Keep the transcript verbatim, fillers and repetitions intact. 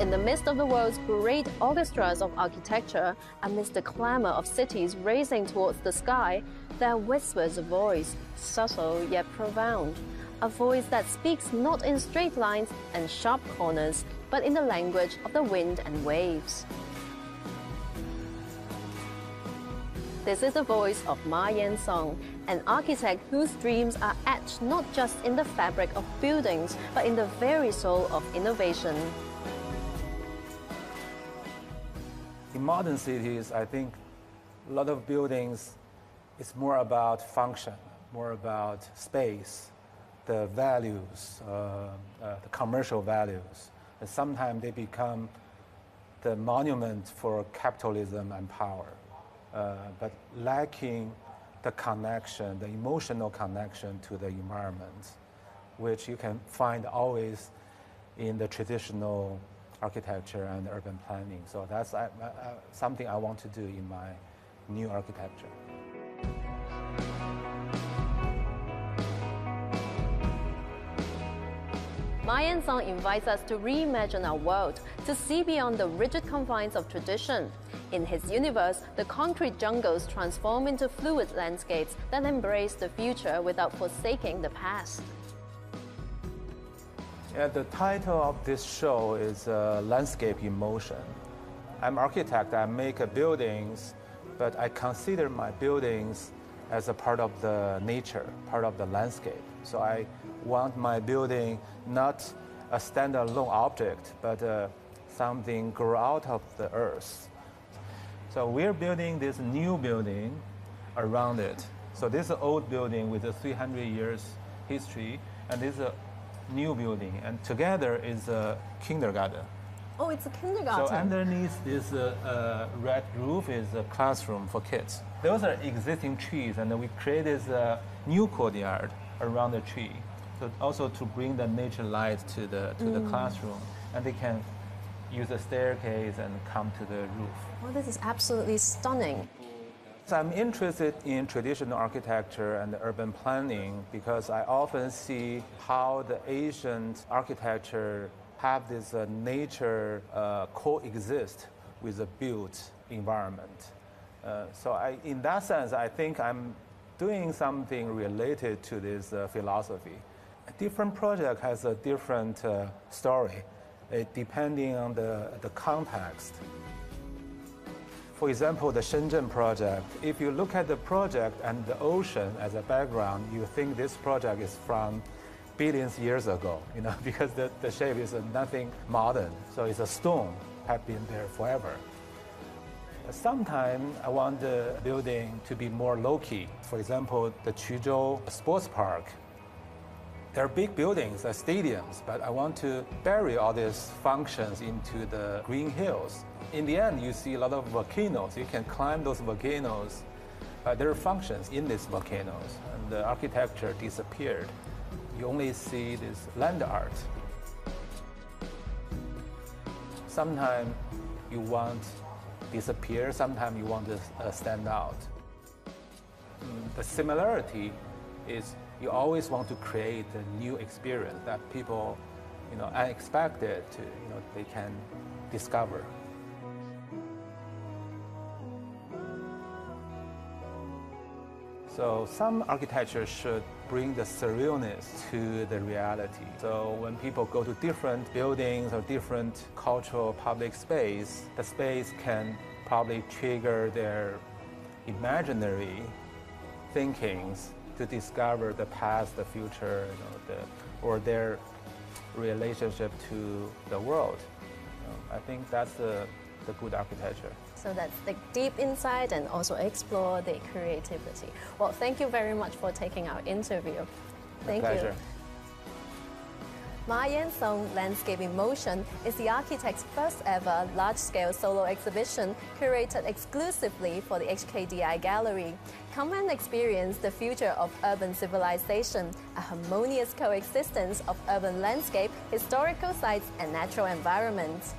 In the midst of the world's great orchestras of architecture, amidst the clamor of cities racing towards the sky, there whispers a voice, subtle yet profound, a voice that speaks not in straight lines and sharp corners, but in the language of the wind and waves. This is the voice of Ma Yansong, an architect whose dreams are etched not just in the fabric of buildings, but in the very soul of innovation. In modern cities, I think a lot of buildings, it's more about function, more about space, the values, uh, uh, the commercial values. And sometimes they become the monument for capitalism and power. Uh, but lacking the connection, the emotional connection to the environment, which you can find always in the traditional architecture and urban planning. So that's uh, uh, something I want to do in my new architecture. Ma Yansong invites us to reimagine our world, to see beyond the rigid confines of tradition. In his universe, the concrete jungles transform into fluid landscapes that embrace the future without forsaking the past. Yeah, the title of this show is uh, Landscape in Motion. I'm an architect, I make buildings, but I consider my buildings as a part of the nature, part of the landscape. So I want my building not a standalone object, but uh, something grow out of the earth. So we're building this new building around it. So this is an old building with a three hundred years history, and this is a new building, and together is a kindergarten. Oh, it's a kindergarten. So underneath this uh, uh, red roof is a classroom for kids. Those are existing trees, and we created a new courtyard around the tree. So also to bring the nature light to the to mm. the classroom, and they can use a staircase and come to the roof. Well, this is absolutely stunning. So I'm interested in traditional architecture and urban planning because I often see how the ancient architecture have this uh, nature uh, coexist with the built environment. Uh, so I, in that sense, I think I'm doing something related to this uh, philosophy. A different project has a different uh, story. It depending on the, the context. For example, the Shenzhen project, if you look at the project and the ocean as a background, you think this project is from billions years ago, you know, because the, the shape is nothing modern. So it's a stone, have been there forever. Sometimes I want the building to be more low-key. For example, the Quzhou Sports Park. There are big buildings, uh, stadiums, but I want to bury all these functions into the green hills. In the end, you see a lot of volcanoes. You can climb those volcanoes. Uh, there are functions in these volcanoes, and the architecture disappeared. You only see this land art. Sometimes you want to disappear, sometimes you want to uh, stand out. The similarity is you always want to create a new experience that people, you know, unexpected, to, you know, they can discover. So some architecture should bring the surrealness to the reality. So when people go to different buildings or different cultural public space, the space can probably trigger their imaginary thinkings to discover the past, the future, you know, the, or their relationship to the world. You know, I think that's the, the good architecture. So that's the deep insight and also explore the creativity. Well, thank you very much for taking our interview. Thank My pleasure. you. Ma Yansong Landscape in Motion is the architect's first ever large-scale solo exhibition curated exclusively for the H K D I Gallery. Come and experience the future of urban civilization, a harmonious coexistence of urban landscape, historical sites and natural environments.